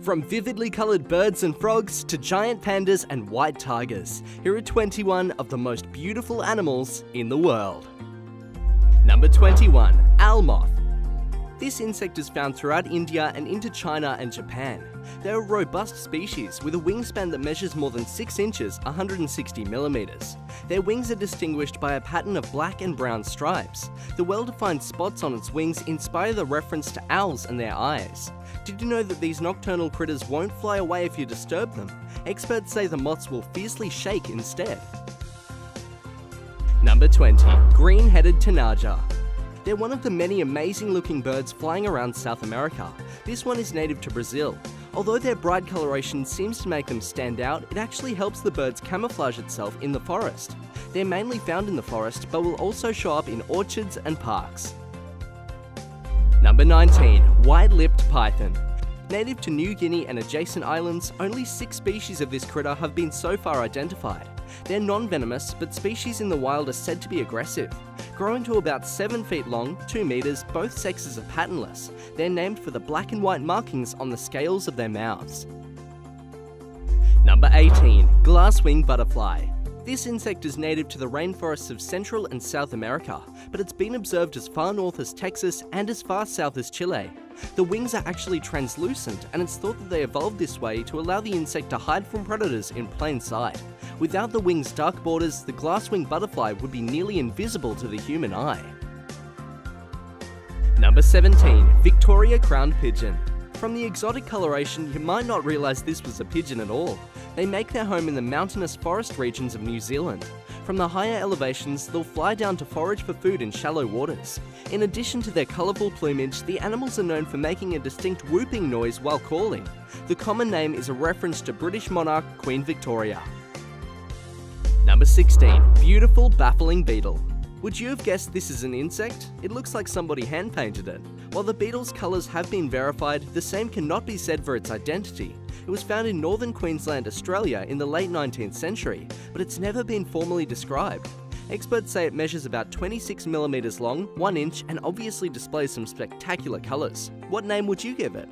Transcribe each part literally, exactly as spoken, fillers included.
From vividly coloured birds and frogs to giant pandas and white tigers, here are twenty-one of the most beautiful animals in the world. Number twenty-one. Owlmoth. This insect is found throughout India and into China and Japan. They're a robust species with a wingspan that measures more than six inches, one hundred sixty millimeters. Their wings are distinguished by a pattern of black and brown stripes. The well-defined spots on its wings inspire the reference to owls and their eyes. Did you know that these nocturnal critters won't fly away if you disturb them? Experts say the moths will fiercely shake instead. Number twenty. Green-Headed Tanaja. They're one of the many amazing-looking birds flying around South America. This one is native to Brazil. Although their bright coloration seems to make them stand out, it actually helps the birds camouflage itself in the forest. They're mainly found in the forest, but will also show up in orchards and parks. Number nineteen. White-lipped Python. Native to New Guinea and adjacent islands, only six species of this critter have been so far identified. They're non-venomous, but species in the wild are said to be aggressive. Growing to about seven feet long, two metres, both sexes are patternless. They're named for the black and white markings on the scales of their mouths. Number eighteen. Glasswing Butterfly. This insect is native to the rainforests of Central and South America, but it's been observed as far north as Texas and as far south as Chile. The wings are actually translucent, and it's thought that they evolved this way to allow the insect to hide from predators in plain sight. Without the wings' dark borders, the glasswing butterfly would be nearly invisible to the human eye. Number seventeen. Victoria Crowned Pigeon. From the exotic coloration, you might not realise this was a pigeon at all. They make their home in the mountainous forest regions of New Zealand. From the higher elevations, they'll fly down to forage for food in shallow waters. In addition to their colourful plumage, the animals are known for making a distinct whooping noise while calling. The common name is a reference to British monarch Queen Victoria. Number sixteen. Beautiful Baffling Beetle. Would you have guessed this is an insect? It looks like somebody hand-painted it. While the beetle's colours have been verified, the same cannot be said for its identity. It was found in northern Queensland, Australia in the late nineteenth century, but it's never been formally described. Experts say it measures about twenty-six millimeters long, one inch, and obviously displays some spectacular colours. What name would you give it?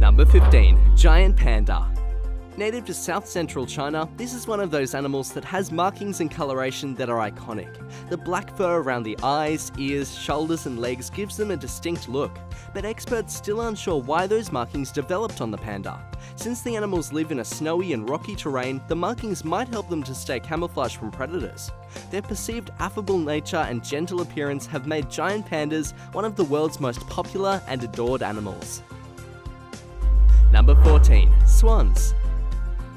Number fifteen. Giant Panda. Native to south-central China, this is one of those animals that has markings and coloration that are iconic. The black fur around the eyes, ears, shoulders and legs gives them a distinct look, but experts still aren't sure why those markings developed on the panda. Since the animals live in a snowy and rocky terrain, the markings might help them to stay camouflaged from predators. Their perceived affable nature and gentle appearance have made giant pandas one of the world's most popular and adored animals. Number fourteen. Swans.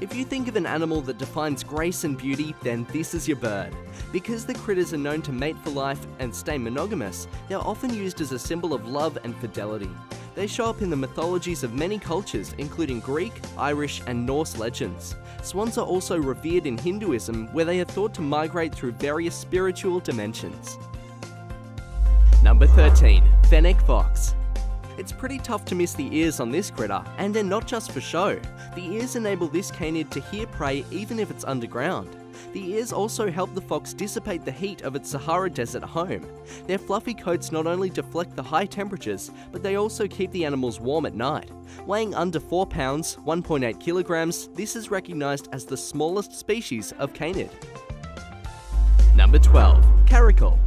If you think of an animal that defines grace and beauty, then this is your bird. Because the critters are known to mate for life and stay monogamous, they're often used as a symbol of love and fidelity. They show up in the mythologies of many cultures, including Greek, Irish, and Norse legends. Swans are also revered in Hinduism, where they are thought to migrate through various spiritual dimensions. Number thirteen. Fennec Fox. It's pretty tough to miss the ears on this critter, and they're not just for show. The ears enable this canid to hear prey even if it's underground. The ears also help the fox dissipate the heat of its Sahara desert home. Their fluffy coats not only deflect the high temperatures, but they also keep the animals warm at night. Weighing under four pounds, one point eight kilograms, this is recognised as the smallest species of canid. Number twelve. Caracol.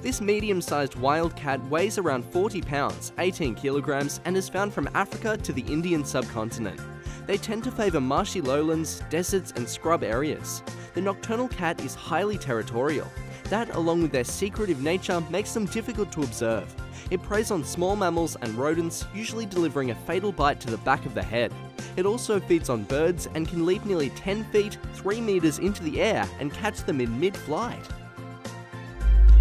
This medium-sized wild cat weighs around forty pounds, eighteen kilograms, and is found from Africa to the Indian subcontinent. They tend to favour marshy lowlands, deserts and scrub areas. The nocturnal cat is highly territorial. That, along with their secretive nature, makes them difficult to observe. It preys on small mammals and rodents, usually delivering a fatal bite to the back of the head. It also feeds on birds and can leap nearly ten feet, three metres into the air and catch them in mid-flight.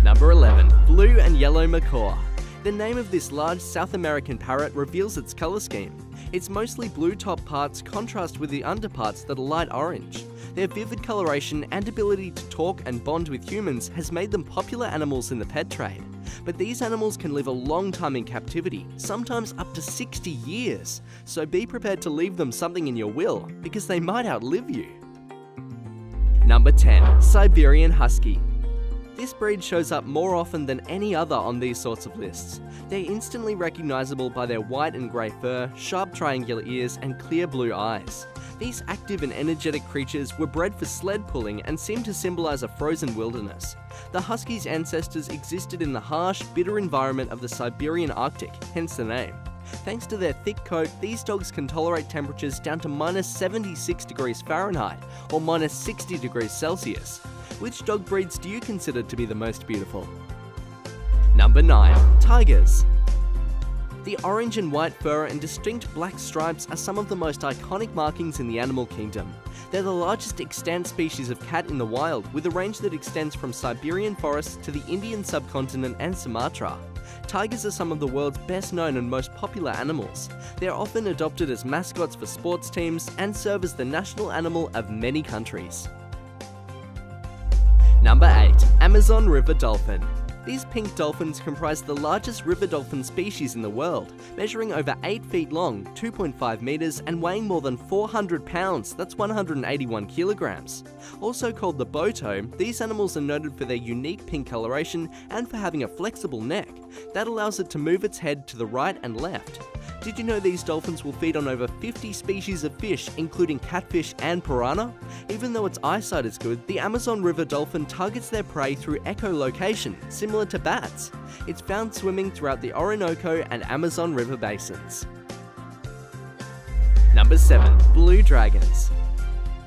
Number eleven. Blue and Yellow Macaw. The name of this large South American parrot reveals its colour scheme. Its mostly blue top parts contrast with the underparts that are light orange. Their vivid coloration and ability to talk and bond with humans has made them popular animals in the pet trade. But these animals can live a long time in captivity, sometimes up to sixty years, so be prepared to leave them something in your will, because they might outlive you. Number ten. Siberian Husky. This breed shows up more often than any other on these sorts of lists. They're instantly recognisable by their white and grey fur, sharp triangular ears and clear blue eyes. These active and energetic creatures were bred for sled pulling and seem to symbolise a frozen wilderness. The Husky's ancestors existed in the harsh, bitter environment of the Siberian Arctic, hence the name. Thanks to their thick coat, these dogs can tolerate temperatures down to minus seventy-six degrees Fahrenheit or minus sixty degrees Celsius. Which dog breeds do you consider to be the most beautiful? Number nine. Tigers. The orange and white fur and distinct black stripes are some of the most iconic markings in the animal kingdom. They're the largest extant species of cat in the wild, with a range that extends from Siberian forests to the Indian subcontinent and Sumatra. Tigers are some of the world's best known and most popular animals. They're often adopted as mascots for sports teams and serve as the national animal of many countries. Number eight. Amazon River Dolphin. These pink dolphins comprise the largest river dolphin species in the world, measuring over eight feet long, two point five metres and weighing more than four hundred pounds, that's one hundred eighty-one kilograms. Also called the Boto, these animals are noted for their unique pink coloration and for having a flexible neck. That allows it to move its head to the right and left. Did you know these dolphins will feed on over fifty species of fish, including catfish and piranha? Even though its eyesight is good, the Amazon River dolphin targets their prey through echolocation, similar to bats. It's found swimming throughout the Orinoco and Amazon River basins. Number seven. Blue Dragons.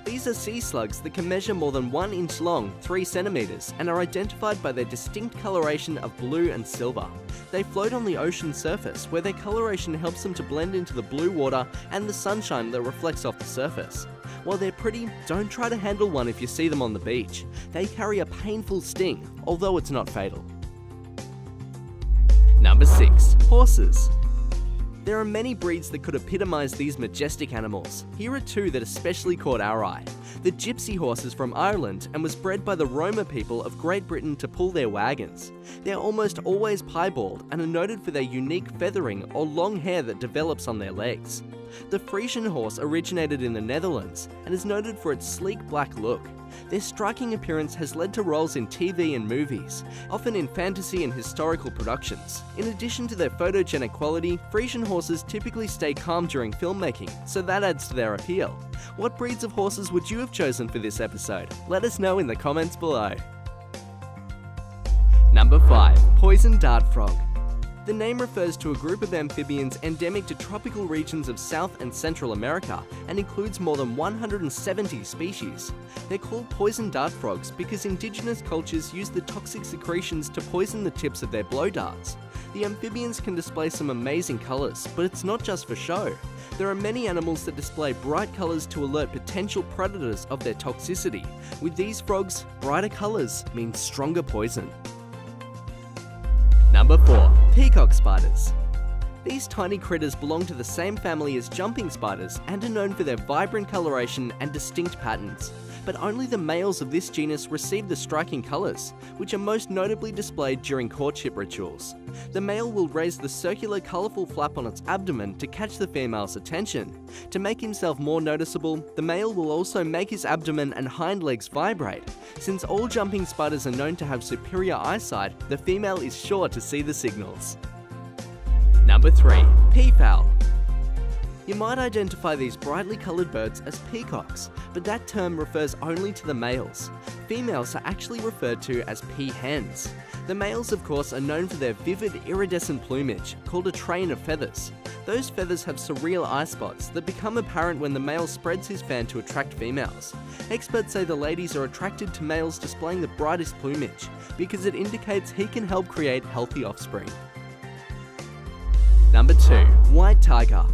These are sea slugs that can measure more than one inch long, three centimeters, and are identified by their distinct coloration of blue and silver. They float on the ocean surface, where their coloration helps them to blend into the blue water and the sunshine that reflects off the surface. While they're pretty, don't try to handle one if you see them on the beach. They carry a painful sting, although it's not fatal. Number six. Horses. There are many breeds that could epitomise these majestic animals. Here are two that especially caught our eye. The Gypsy horse is from Ireland and was bred by the Roma people of Great Britain to pull their wagons. They're almost always piebald and are noted for their unique feathering or long hair that develops on their legs. The Friesian horse originated in the Netherlands and is noted for its sleek black look. Their striking appearance has led to roles in T V and movies, often in fantasy and historical productions. In addition to their photogenic quality, Friesian horses typically stay calm during filmmaking, so that adds to their appeal. What breeds of horses would you have chosen for this episode? Let us know in the comments below. Number five. Poison Dart Frog. The name refers to a group of amphibians endemic to tropical regions of South and Central America and includes more than one hundred seventy species. They're called poison dart frogs because indigenous cultures use the toxic secretions to poison the tips of their blow darts. The amphibians can display some amazing colours, but it's not just for show. There are many animals that display bright colours to alert potential predators of their toxicity. With these frogs, brighter colours mean stronger poison. Number four. Peacock spiders. These tiny critters belong to the same family as jumping spiders and are known for their vibrant coloration and distinct patterns. But only the males of this genus receive the striking colours, which are most notably displayed during courtship rituals. The male will raise the circular colourful flap on its abdomen to catch the female's attention. To make himself more noticeable, the male will also make his abdomen and hind legs vibrate. Since all jumping spiders are known to have superior eyesight, the female is sure to see the signals. Number three. Peafowl. You might identify these brightly coloured birds as peacocks, but that term refers only to the males. Females are actually referred to as peahens. The males, of course, are known for their vivid iridescent plumage, called a train of feathers. Those feathers have surreal eye spots that become apparent when the male spreads his fan to attract females. Experts say the ladies are attracted to males displaying the brightest plumage, because it indicates he can help create healthy offspring. Number two. White Tiger.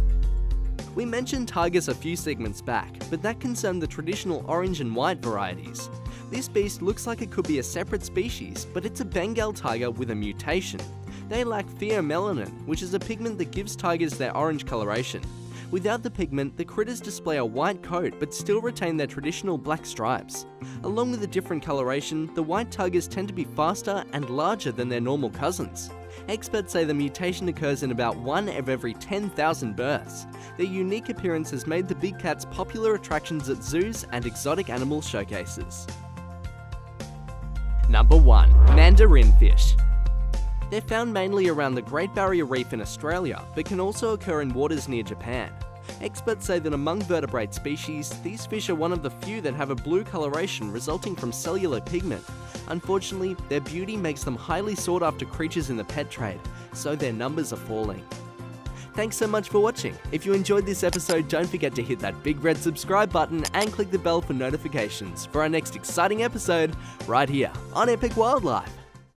We mentioned tigers a few segments back, but that concerned the traditional orange and white varieties. This beast looks like it could be a separate species, but it's a Bengal tiger with a mutation. They lack pheomelanin, which is a pigment that gives tigers their orange coloration. Without the pigment, the critters display a white coat but still retain their traditional black stripes. Along with a different coloration, the white tigers tend to be faster and larger than their normal cousins. Experts say the mutation occurs in about one out of every ten thousand births. Their unique appearance has made the big cats popular attractions at zoos and exotic animal showcases. Number one. Mandarin fish. They're found mainly around the Great Barrier Reef in Australia, but can also occur in waters near Japan. Experts say that among vertebrate species, these fish are one of the few that have a blue coloration resulting from cellular pigment. Unfortunately, their beauty makes them highly sought after creatures in the pet trade, so their numbers are falling. Thanks so much for watching. If you enjoyed this episode, don't forget to hit that big red subscribe button and click the bell for notifications for our next exciting episode right here on Epic Wildlife.